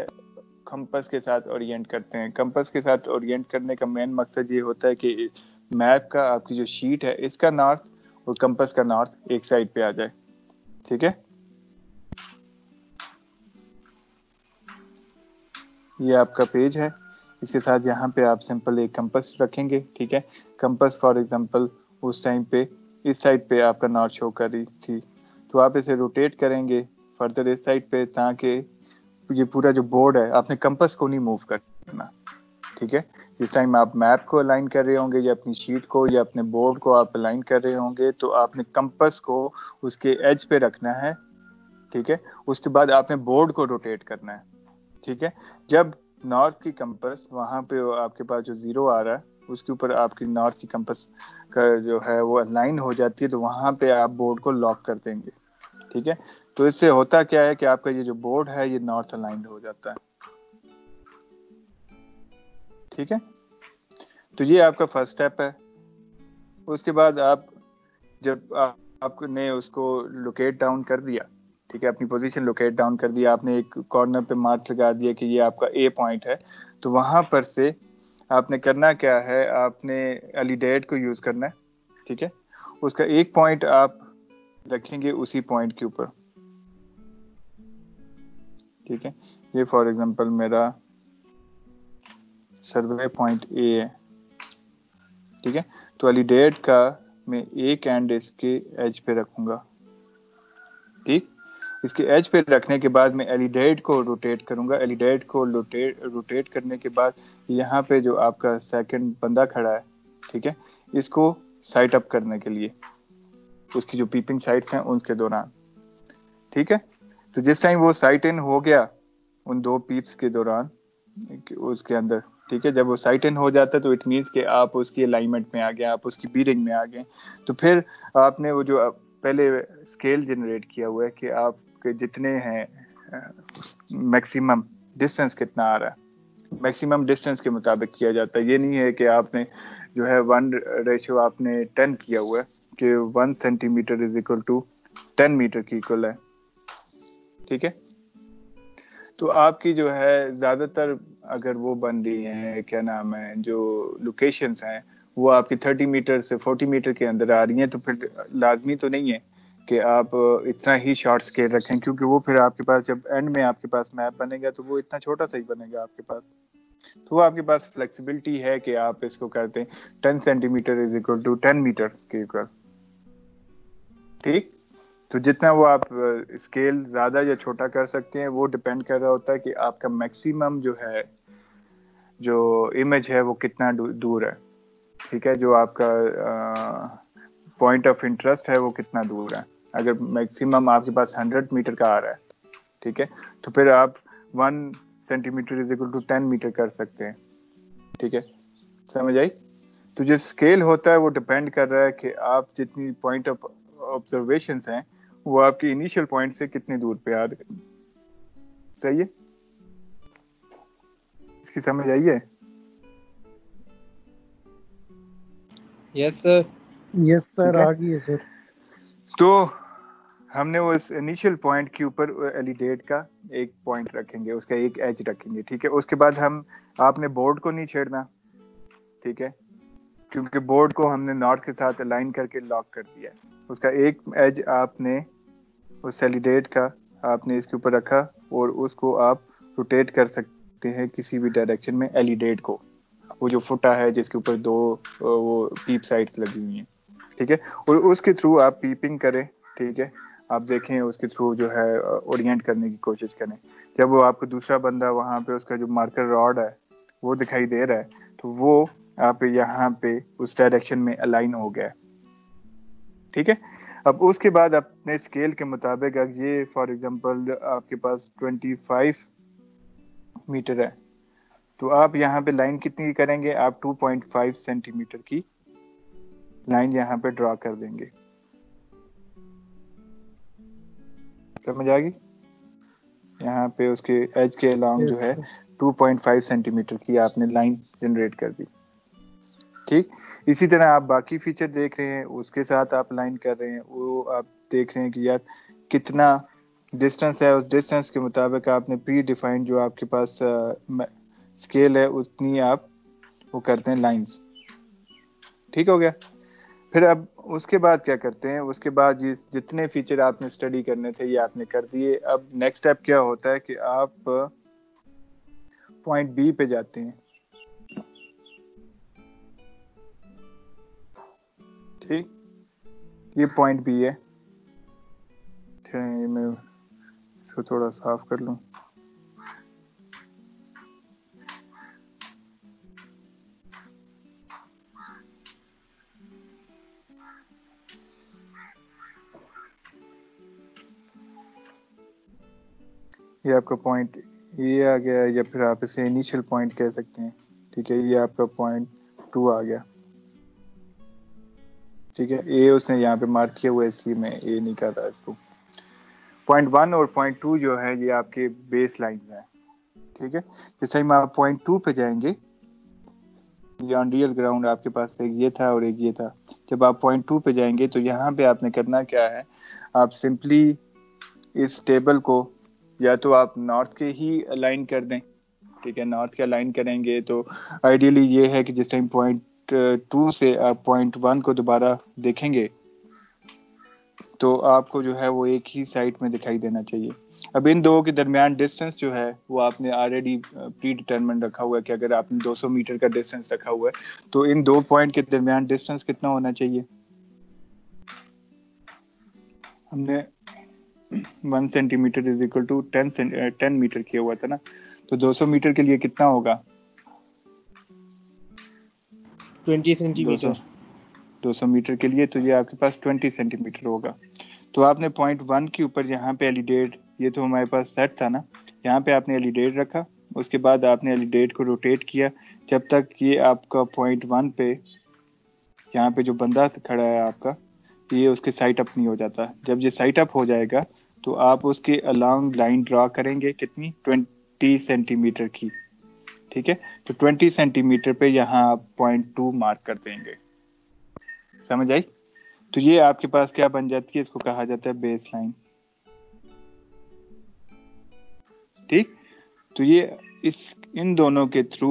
कंपास के साथ ओरिएंट करते हैं। कंपास के साथ ओरिएंट करने का मेन मकसद ये होता है कि मैप का आपकी जो शीट है इसका नॉर्थ और कंपास का नॉर्थ एक साइड पे आ जाए, ठीक है। ये आपका पेज है, इसके साथ यहाँ पे आप सिंपल एक कंपास रखेंगे, ठीक है। कंपास फॉर एग्जांपल उस टाइम पे इस साइड पे आपका नॉर्थ शो कर रही थी, तो आप इसे रोटेट करेंगे फर्दर इस साइड पे, ताकि ये पूरा जो बोर्ड है आपने कंपास को नहीं मूव करना, ठीक है। जिस टाइम आप मैप को अलाइन कर रहे होंगे या अपनी शीट को या अपने बोर्ड को आप अलाइन कर रहे होंगे तो आपने कंपास को उसके एज पे रखना है, ठीक है। उसके बाद आपने बोर्ड को रोटेट करना है, ठीक है। जब नॉर्थ की कंपास वहाँ पे आपके पास जो जीरो आ रहा है उसके ऊपर आपकी नॉर्थ की कंपास का जो है वो अलाइन हो जाती है, तो वहाँ पे आप बोर्ड को लॉक कर देंगे, ठीक है। तो इससे होता क्या है कि आपका ये जो बोर्ड है ये नॉर्थ अलाइंड हो जाता है, ठीक है। तो ये आपका फर्स्ट स्टेप है। उसके बाद आप जब आप, आपने उसको लोकेट डाउन कर दिया, ठीक है, अपनी पोजीशन लोकेट डाउन कर दिया, आपने एक कॉर्नर पे मार्क लगा दिया कि ये आपका ए पॉइंट है, तो वहाँ पर से आपने करना क्या है, आपने एलिडेट को यूज़ करना है, ठीक है। उसका एक पॉइंट आप रखेंगे उसी पॉइंट के ऊपर, ठीक है। ये फॉर एग्जांपल मेरा सर्वे पॉइंट ए है, ठीक है। तो एलिडेट का मैं एक एंड इसके एज पे रखूँगा, ठीक। इसके एज पे रखने के बाद मैं एलिडेट को रोटेट करूंगा। एलिडेट को रोटेट रोटेट करने के बाद यहाँ पे जो आपका सेकंड बंदा खड़ा है, ठीक है, इसको साइट अप करने के लिए उसकी जो पीपिंग साइट्स हैं उनके दौरान, ठीक है। तो जिस टाइम वो साइट इन हो गया उन दो पीप्स के दौरान उसके अंदर, ठीक है, जब वो साइट इन हो जाता है तो इट मीन्स कि आप उसकी अलाइनमेंट में आ गए, आप उसकी बीरिंग में आ गए। तो फिर आपने वो जो पहले स्केल जनरेट किया हुआ है कि आप के जितने हैं मैक्सिमम डिस्टेंस कितना आ रहा है, मैक्सिमम डिस्टेंस के मुताबिक किया जाता है। ये नहीं है कि आपने जो है वन रेशियो आपने टेन किया हुआ है कि one centimetre is equal to ten metre की इक्वल है, ठीक है। तो आपकी जो है ज़्यादातर अगर वो बन रही है क्या नाम है जो लोकेशंस हैं वो आपकी थर्टी मीटर से फोर्टी मीटर के अंदर आ रही हैं, तो फिर लाजमी तो नहीं है कि आप इतना ही शॉर्ट स्केल रखें, क्योंकि वो फिर आपके पास जब एंड में आपके पास मैप बनेगा तो वो इतना छोटा सा ही बनेगा आपके पास। तो वो आपके पास फ्लेक्सिबिलिटी है कि आप इसको करते हैं ten centimetre is equal to ten metre के इक्वल, ठीक। तो जितना वो आप स्केल ज़्यादा या छोटा कर सकते हैं वो डिपेंड कर रहा होता है कि आपका मैक्सिमम जो है जो इमेज है वो कितना दूर है, ठीक है, जो आपका पॉइंट ऑफ इंटरेस्ट है वो कितना दूर है। अगर मैक्सिमम आपके पास हंड्रेड मीटर का आ रहा है, ठीक है, तो फिर आप one centimetre is equal to ten metre कर सकते हैं, ठीक है, समझ आई। तो जो स्केल होता है वो डिपेंड कर रहा है कि आप जितनी पॉइंट ऑफ ऑब्जर्वेशंस हैं वो आपकी इनिशियल पॉइंट से कितनी दूर पे आ रहे हैं। सही है, इसकी समझ आई है? यस सर, यस सर, आ गई है सर। तो हमने वो इनिशियल पॉइंट के ऊपर एलिडेट का एक पॉइंट रखेंगे, उसका एक एज रखेंगे, ठीक है। उसके बाद हम आपने बोर्ड को नहीं छेड़ना, ठीक है, क्योंकि बोर्ड को हमने नॉर्थ के साथ अलाइन करके लॉक कर दिया। उसका एक एज आपने उस एलिडेट का आपने इसके ऊपर रखा और उसको आप रोटेट कर सकते हैं किसी भी डायरेक्शन में एलिडेट को, वो जो फुटा है जिसके ऊपर दो वो पीप साइट्स लगी हुई हैं, ठीक है, और उसके थ्रू आप पीपिंग करें, ठीक है, आप देखें उसके थ्रू जो है ओरिएंट करने की कोशिश करें। जब वो आपको दूसरा बंदा वहाँ पे उसका जो मार्कर रॉड है वो दिखाई दे रहा है तो वो आप यहाँ पे उस डायरेक्शन में अलाइन हो गया, ठीक है। अब उसके बाद अपने स्केल के मुताबिक ये फॉर एग्जांपल आपके पास पच्चीस मीटर है तो आप यहाँ पे लाइन कितनी करेंगे, आप दो पॉइंट पाँच सेंटीमीटर की लाइन यहाँ पे ड्रॉ कर देंगे। समझ आ गई? यहाँ पे उसके एज के अलाउंग जो है दो पॉइंट पाँच सेंटीमीटर की आपने लाइन जनरेट कर दी, ठीक। इसी तरह आप बाकी फीचर देख रहे हैं उसके साथ आप लाइन कर रहे हैं, वो आप देख रहे हैं कि यार कितना डिस्टेंस है, उस डिस्टेंस के मुताबिक आपने प्री डिफाइंड जो आपके पास स्केल है उतनी आप वो करते हैं लाइंस, ठीक हो गया। फिर अब उसके बाद क्या करते हैं, उसके बाद ये जितने फीचर आपने स्टडी करने थे ये आपने कर दिए। अब नेक्स्ट स्टेप क्या होता है कि आप पॉइंट बी पे जाते हैं, ठीक, ये पॉइंट बी है, मैं इसको थोड़ा साफ कर लूं। ये आपका पॉइंट ये आ गया या फिर आप इसे इनिशियल पॉइंट कह सकते हैं, ठीक है। ये आपका पॉइंट टू आ गया, ठीक है, ए उसने यहाँ पे मार्क किया हुआ है इसलिए मैं ए नहीं कर रहा इसको। पॉइंट वन और पॉइंट टू जो है ये आपके बेस लाइन है, ठीक है। जिस टाइम आप पॉइंट टू पे जाएंगे ये ऑन रियल ग्राउंड आपके पास एक ये था और एक ये था। जब आप पॉइंट टू पे जाएंगे तो यहाँ पे आपने करना क्या है, आप सिंपली इस टेबल को या तो आप नॉर्थ के ही अलाइन कर दें, ठीक है, नॉर्थ के अलाइन करेंगे तो आइडियली ये है कि जिस टाइम पॉइंट टू से आप पॉइंट वन को दोबारा देखेंगे तो आपको जो है वो एक ही साइड में दिखाई देना चाहिए। अब इन दो के दरमियान डिस्टेंस जो है वो आपने ऑलरेडी प्री डिटरमिन रखा हुआ है कि अगर आपने दो सौ मीटर का डिस्टेंस रखा हुआ है तो इन दो पॉइंट के दरमियान डिस्टेंस कितना होना चाहिए, हमने one centimetre is equal to ten ten metre किया हुआ था ना, तो दो सौ मीटर के लिए कितना होगा, बीस सेंटीमीटर, दो सौ मीटर के लिए तो ये आपके पास बीस सेंटीमीटर होगा। तो आपने पॉइंट वन के ऊपर यहाँ पे एलिडेट, ये तो हमारे पास सेट था ना, यहाँ पे आपने एलिडेट रखा, उसके बाद आपने एलिडेट को रोटेट किया जब तक ये आपका पॉइंट वन पे यहाँ पे जो बंदा खड़ा है आपका ये उसके साइट अप नहीं हो जाता। जब ये साइट अप हो जाएगा तो आप उसके अलॉन्ग लाइन ड्रा करेंगे कितनी, बीस सेंटीमीटर की, ठीक है। तो बीस सेंटीमीटर पे यहाँ आप पॉइंट टू मार्क कर देंगे, समझ आई? तो ये आपके पास क्या बन जाती है, इसको कहा जाता है बेस लाइन, ठीक। तो ये इस इन दोनों के थ्रू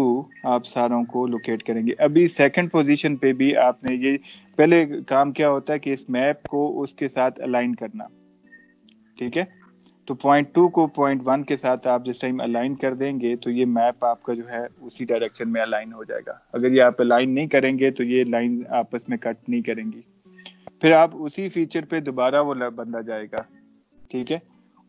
आप सारों को लोकेट करेंगे। अभी सेकंड पोजीशन पे भी आपने ये पहले काम क्या होता है कि इस मैप को उसके साथ अलाइन करना, ठीक है। तो पॉइंट टू को पॉइंट वन के साथ आप जिस टाइम अलाइन कर देंगे तो ये मैप आपका जो है उसी डायरेक्शन में अलाइन हो जाएगा। अगर ये आप अलाइन नहीं करेंगे तो ये लाइन आपस में कट नहीं करेंगी। फिर आप उसी फीचर पे दोबारा वो बंदा जाएगा, ठीक है,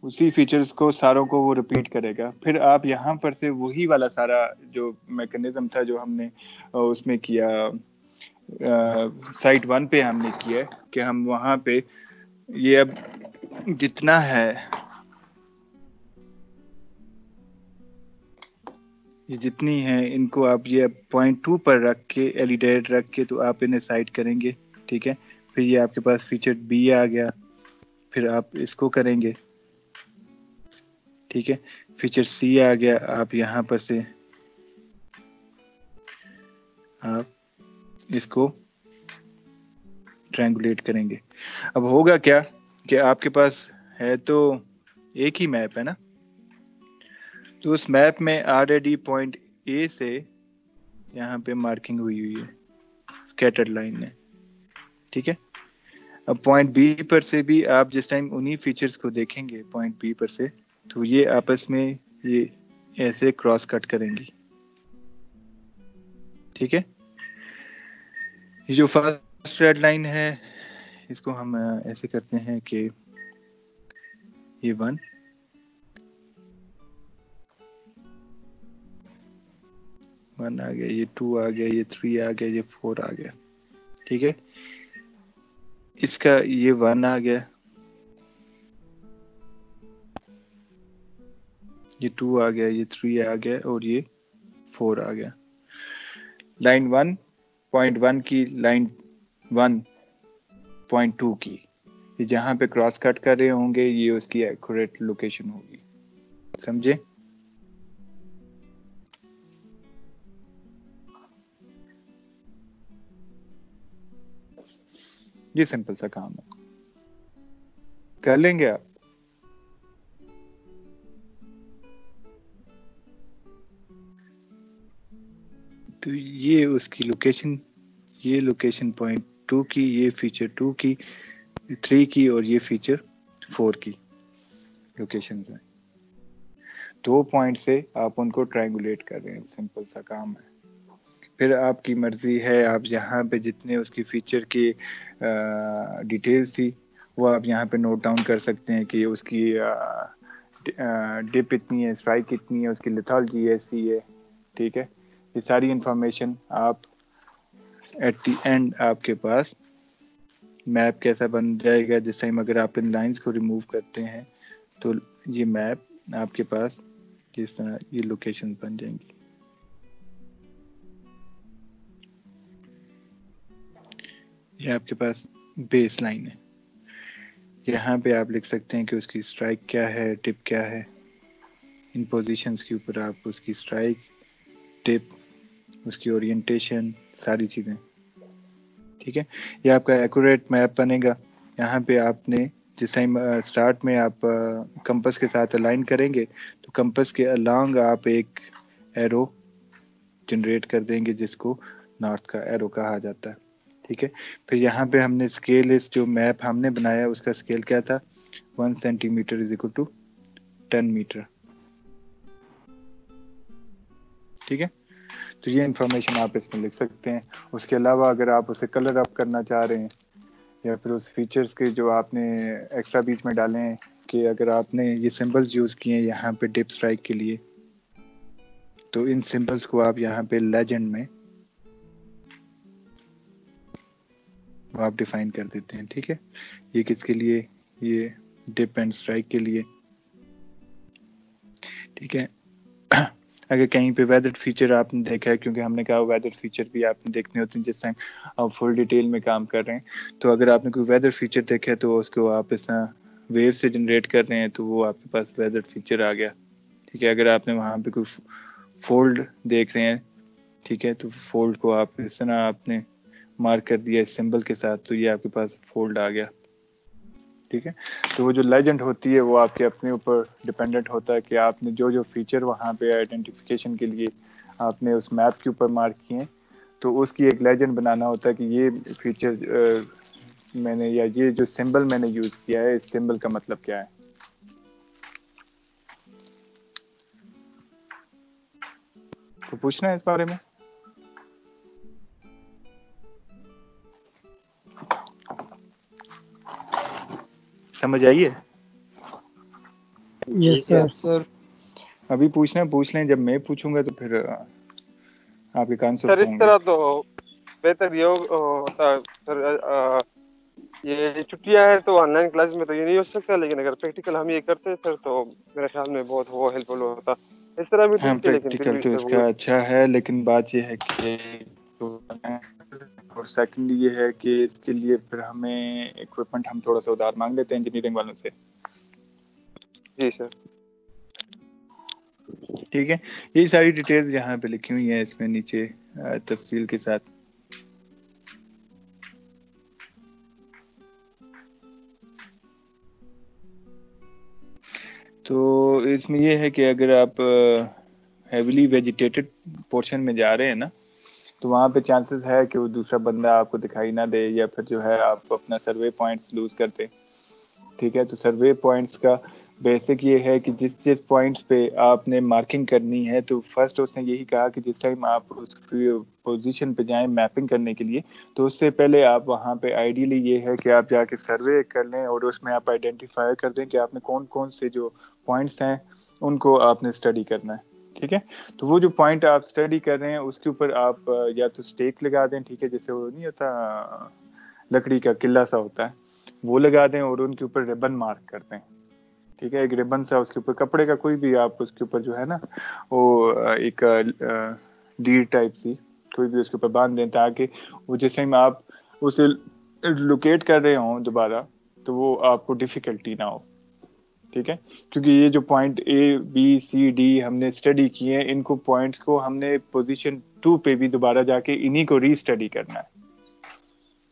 उसी फीचर्स को सारों को वो रिपीट करेगा। फिर आप यहाँ पर से वही वाला सारा जो मैकेनिज्म था जो हमने उसमें किया साइट वन पे हमने किया कि हम वहाँ पे ये अब जितना है ये जितनी है इनको आप ये पॉइंट टू पर रख के एलिडेड रख के तो आप इन्हें साइड करेंगे, ठीक है। फिर ये आपके पास फीचर बी आ गया, फिर आप इसको करेंगे, ठीक है। फीचर सी आ गया, आप यहाँ पर से आप इसको ट्रायंगुलेट करेंगे। अब होगा क्या कि आपके पास है तो एक ही मैप है ना, तो उस मैप में ऑलरेडी पॉइंट ए से यहाँ पे मार्किंग हुई हुई है स्कैटर्ड लाइन ने, ठीक है। अब पॉइंट बी पर से भी आप जिस टाइम उन्हीं फीचर्स को देखेंगे पॉइंट बी पर से, तो ये आपस में ये ऐसे क्रॉस कट करेंगी, ठीक है। ये जो फर्स्ट रेड लाइन है इसको हम ऐसे करते हैं कि ये वन, वन आ गया, ये टू आ गया, ये थ्री आ गया, ये फोर आ गया, ठीक है। इसका ये वन आ गया, ये टू आ गया, ये थ्री आ गया और ये फोर आ गया। लाइन वन पॉइंट वन की, लाइन वन पॉइंट टू की, ये जहाँ पे क्रॉस कट कर रहे होंगे ये उसकी एक्यूरेट लोकेशन होगी, समझे। ये सिंपल सा काम है, कर लेंगे आप। तो ये उसकी लोकेशन, ये लोकेशन पॉइंट टू की, ये फीचर टू की, थ्री की और ये फीचर फोर की लोकेशंस हैं। दो पॉइंट से आप उनको ट्रायंगुलेट कर रहे हैं, सिंपल सा काम है। फिर आपकी मर्जी है, आप यहाँ पे जितने उसकी फीचर की डिटेल्स थी वो आप यहाँ पे नोट डाउन कर सकते हैं कि उसकी डिप इतनी है, स्ट्राइक कितनी है, उसकी लिथोलॉजी ऐसी है, ठीक है। ये सारी इंफॉर्मेशन आप एट द एंड आपके पास मैप कैसा बन जाएगा, जिस टाइम अगर आप इन लाइंस को रिमूव करते हैं तो ये मैप आपके पास किस तरह ये लोकेशन बन जाएंगी। ये आपके पास बेस लाइन है, यहाँ पे आप लिख सकते हैं कि उसकी स्ट्राइक क्या है, टिप क्या है। इन पोजीशंस के ऊपर आप उसकी स्ट्राइक, टिप, उसकी ओरिएंटेशन, सारी चीज़ें, ठीक है। ये आपका एक्यूरेट मैप बनेगा। यहाँ पे आपने जिस टाइम स्टार्ट में आप कंपास के साथ अलाइन करेंगे तो कंपास के अलॉन्ग आप एक एरो जनरेट कर देंगे जिसको नॉर्थ का एरो कहा जाता है, ठीक है। फिर यहाँ पे हमने स्केल, इस जो मैप हमने बनाया उसका स्केल क्या था, one centimetre is equal to ten metre, ठीक है। तो ये इंफॉर्मेशन आप इसमें लिख सकते हैं। उसके अलावा अगर आप उसे कलर अप करना चाह रहे हैं या फिर उस फीचर्स के जो आपने एक्स्ट्रा बीच में डाले हैं, कि अगर आपने ये सिंबल्स यूज़ किए हैं यहाँ पे डिप स्ट्राइक के लिए, तो इन सिंबल्स को आप यहाँ पे लेजेंड में आप डिफाइन कर देते हैं, ठीक है। ये किसके लिए, ये डिप एंड स्ट्राइक के लिए, ठीक है। अगर कहीं पे वेदर फीचर आपने देखा है, क्योंकि हमने कहा वेदर फीचर भी आपने देखने होते हैं जिस टाइम आप फुल डिटेल में काम कर रहे हैं, तो अगर आपने कोई वेदर फीचर देखा है तो उसको आप इस वेव से जनरेट कर रहे हैं तो वो आपके पास वेदर फीचर आ गया, ठीक है। अगर आपने वहाँ पे कोई फोल्ड देख रहे हैं, ठीक है, तो फोल्ड को आप इस तरह आपने मार्क कर दिया इस सिंबल के साथ, तो ये आपके पास फोल्ड आ गया, ठीक है। तो वो जो लेजेंड होती है वो आपके अपने ऊपर डिपेंडेंट होता है कि आपने जो जो फीचर वहाँ पे आइडेंटिफिकेशन के लिए आपने उस मैप के ऊपर मार्क किए, तो उसकी एक लेजेंड बनाना होता है कि ये फीचर आ, मैंने या ये जो सिंबल मैंने यूज़ किया है इस सिंबल का मतलब क्या है। तो पूछना है इस बारे में, समझ आई है? Yes sir. अभी पूछना पूछ लें, जब मैं पूछूंगा तो फिर आपके कान से सर इस तरह तो बेहतर होता सर। आ, ये छुट्टियां हैं तो ऑनलाइन क्लास में तो ये नहीं हो सकता, लेकिन अगर प्रैक्टिकल हम ये करते सर तो मेरे ख्याल में बहुत वो हेल्पफुल होता। इस तरह भी हाँ, प्रैक्टिकल तो इसका अच्छा है, लेकिन बात ये है कि और सेकंड ये है कि इसके लिए फिर हमें इक्विपमेंट हम थोड़ा सा उधार मांग लेते हैं इंजीनियरिंग वालों से। जी सर ठीक है, ये सारी डिटेल्स यहाँ पे लिखी हुई है इसमें नीचे तफसील के साथ। तो इसमें यह है कि अगर आप हेवीली वेजिटेटेड पोर्शन में जा रहे हैं ना, तो वहाँ पे चांसेस है कि वो दूसरा बंदा आपको दिखाई ना दे या फिर जो है आप अपना सर्वे पॉइंट्स लूज करते। ठीक है, तो सर्वे पॉइंट्स का बेसिक ये है कि जिस जिस पॉइंट्स पे आपने मार्किंग करनी है, तो फर्स्ट उसने यही कहा कि जिस टाइम आप उस पोजीशन पे जाएं मैपिंग करने के लिए, तो उससे पहले आप वहाँ पे आइडियली ये है कि आप जाके सर्वे कर लें और उसमें आप आइडेंटिफाई कर दें कि आपने कौन कौन से जो पॉइंट्स हैं उनको आपने स्टडी करना है। ठीक है, तो वो जो पॉइंट आप स्टडी कर रहे हैं उसके ऊपर आप या तो स्टेक लगा दें, ठीक है, जैसे वो नहीं होता लकड़ी का किला सा होता है, वो लगा दें और उनके ऊपर रिबन मार्क कर दें। ठीक है, एक रिबन सा उसके ऊपर कपड़े का कोई भी आप उसके ऊपर जो है ना वो एक डीड टाइप सी कोई भी उसके ऊपर बांध दें, ताकि वो जिस टाइम आप उसे लोकेट कर रहे हों दोबारा तो वो आपको डिफिकल्टी ना हो। ठीक है, क्योंकि ये जो point A B C D हमने स्टडी किए हैं, इनको पॉइंट्स को हमने पोजीशन टू पे भी दोबारा जाके इन्हीं को री स्टडी करना है।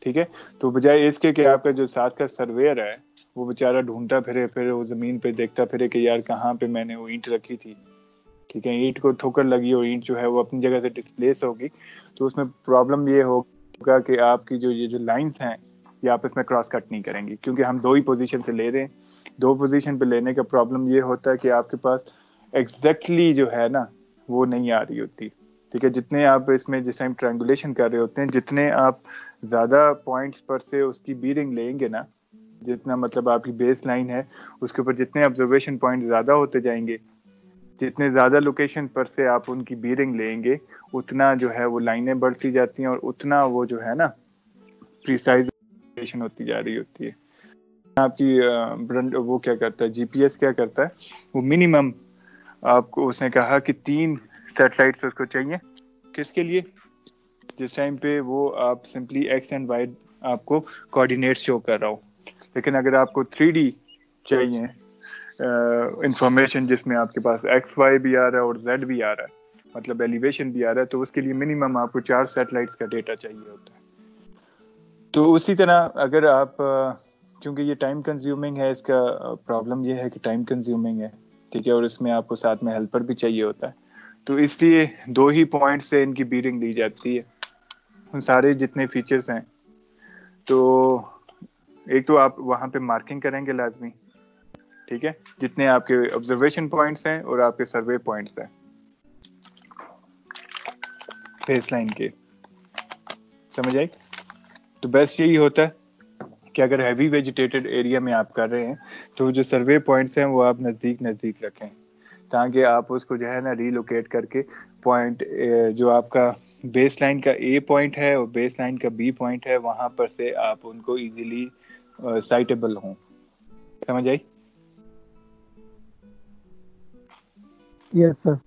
ठीक है, तो बजाय इसके कि आपका जो साथ का सर्वेयर है वो बेचारा ढूंढता फिरे, फिर वो जमीन पे देखता फिरे कि यार कहाँ पे मैंने वो ईंट रखी थी। ठीक है, ईंट को ठोकर लगी और ईंट जो है वो अपनी जगह से डिस्प्लेस होगी, तो उसमें प्रॉब्लम ये होगा कि आपकी जो ये जो लाइंस हैं ये आपस में क्रॉस कट नहीं करेंगी, क्योंकि हम दो ही पोजीशन से ले रहे हैं। दो पोजीशन पे लेने का प्रॉब्लम ये होता है कि आपके पास एग्जैक्टली जो है ना वो नहीं आ रही होती। ठीक है, जितने आप इसमें जिस टाइम ट्रायंगुलेशन कर रहे होते हैं, जितने आप ज़्यादा पॉइंट्स पर से उसकी बीरिंग लेंगे ना, जितना मतलब आपकी बेस लाइन है उसके ऊपर जितने ऑब्जर्वेशन पॉइंट ज़्यादा होते जाएंगे, जितने ज़्यादा लोकेशन पर से आप उनकी बीरिंग लेंगे, उतना जो है वो लाइनें बढ़ती जाती हैं और उतना वो जो है ना प्रिसाइज होती जा रही होती है। आपकी ब्रंट वो क्या करता है, जीपीएस क्या करता है, वो मिनिमम आपको उसने कहा कि तीन सैटेलाइट्स उसको चाहिए। किसके लिए? जिस टाइम पे वो आप सिंपली एक्स एंड वाई आपको कोऑर्डिनेट शो कर रहा हो। लेकिन अगर आपको थ्री डी चाहिए इंफॉर्मेशन जिसमें आपके पास एक्स वाई भी आ रहा है और जेड भी आ रहा है, मतलब एलिवेशन भी आ रहा है, तो उसके लिए मिनिमम आपको चार सैटेलाइट्स का डेटा चाहिए होता है। तो उसी तरह अगर आप, क्योंकि ये टाइम कंज्यूमिंग है, इसका प्रॉब्लम ये है कि टाइम कंज्यूमिंग है। ठीक है, और इसमें आपको साथ में हेल्पर भी चाहिए होता है, तो इसलिए दो ही पॉइंट से इनकी बीडिंग ली जाती है उन सारे जितने फीचर्स हैं। तो एक तो आप वहाँ पे मार्किंग करेंगे लाजमी। ठीक है, जितने आपके ऑब्जर्वेशन पॉइंट्स हैं और आपके सर्वे पॉइंट्स हैं बेस लाइन के, समझ आए? तो बेस्ट यही होता है कि अगर हैवी वेजिटेटेड एरिया में आप कर रहे हैं तो जो सर्वे पॉइंट्स हैं वो आप नज़दीक नज़दीक रखें, ताकि आप उसको जो है ना रीलोकेट करके पॉइंट जो आपका बेस लाइन का ए पॉइंट है और बेस लाइन का बी पॉइंट है वहाँ पर से आप उनको इजीली साइटेबल हों। समझ आई? Yes sir.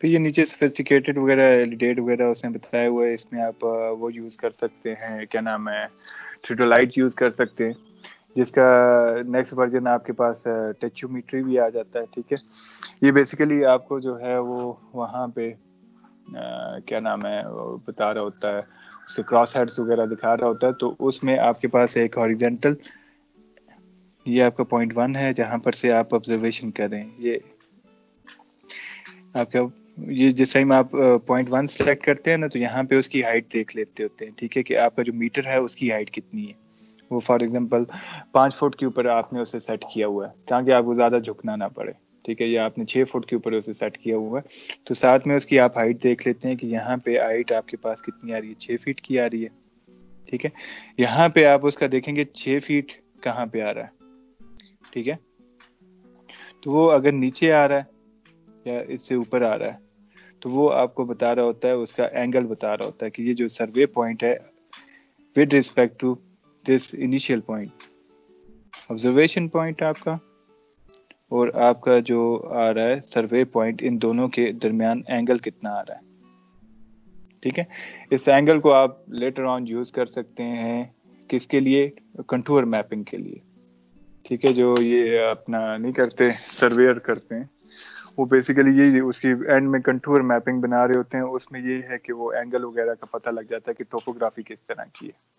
फिर ये नीचे सोफिस्टिकेटेड वगैरह एलिडेट वगैरह उसने बताया हुआ है, इसमें आप वो यूज़ कर सकते हैं, क्या नाम है, थियोडोलाइट यूज़ कर सकते हैं, जिसका नेक्स्ट वर्जन आपके पास टैचोमीट्री भी आ जाता है। ठीक है, ये बेसिकली आपको जो है वो वहाँ पे आ, क्या नाम है बता रहा होता है, उसके क्रॉस हेड्स वगैरह दिखा रहा होता है। तो उसमें आपके पास एक हॉरिजेंटल, ये आपका पॉइंट वन है जहाँ पर से आप ऑब्जर्वेशन करें, ये आपका ये जिस टाइम आप पॉइंट वन सेलेक्ट करते हैं ना तो यहाँ पे उसकी हाइट देख लेते होते हैं। ठीक है, कि आपका जो मीटर है उसकी हाइट कितनी है, वो फॉर एग्जांपल पाँच फुट के ऊपर आपने उसे सेट किया हुआ है ताकि आपको ज़्यादा झुकना ना पड़े। ठीक है, या आपने छः फुट के ऊपर उसे सेट किया हुआ है, तो साथ में उसकी आप हाइट देख लेते हैं कि यहाँ पे हाइट आपके पास कितनी आ रही है, छः फीट की आ रही है। ठीक है, यहाँ पे आप उसका देखेंगे छः फीट कहाँ पे आ रहा है। ठीक है, तो वो अगर नीचे आ रहा है या इससे ऊपर आ रहा है तो वो आपको बता रहा होता है, उसका एंगल बता रहा होता है कि ये जो सर्वे पॉइंट है with respect to this initial point, observation point आपका और आपका जो आ रहा है सर्वे पॉइंट, इन दोनों के दरमियान एंगल कितना आ रहा है। ठीक है, इस एंगल को आप लेटर ऑन यूज कर सकते हैं किसके लिए, कंटूर मैपिंग के लिए। ठीक है, जो ये अपना नहीं करते सर्वेयर करते हैं वो बेसिकली ये उसकी एंड में कंटूर मैपिंग बना रहे होते हैं, उसमें ये है कि वो एंगल वगैरह का पता लग जाता है कि टोपोग्राफी किस तरह की है।